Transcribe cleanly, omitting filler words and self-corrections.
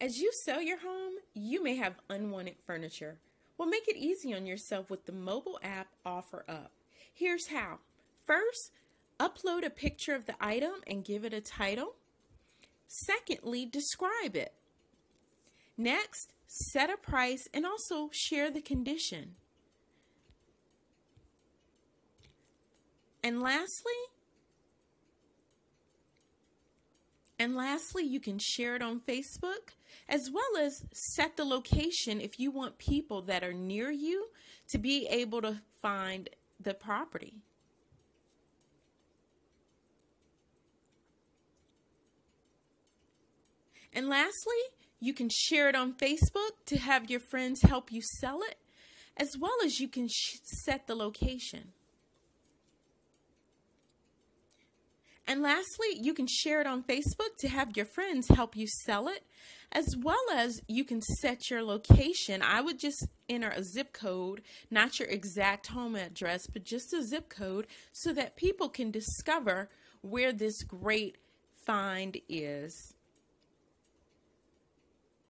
As you sell your home, you may have unwanted furniture. Well, make it easy on yourself with the mobile app OfferUp. Here's how. First, upload a picture of the item and give it a title. Secondly, describe it. Next, set a price and also share the condition. And lastly, you can share it on Facebook, as well as set the location if you want people that are near you to be able to find the property. And lastly, you can share it on Facebook to have your friends help you sell it, as well as you can set the location. And lastly, you can share it on Facebook to have your friends help you sell it, as well as you can set your location. I would just enter a zip code, not your exact home address, but just a zip code so that people can discover where this great find is.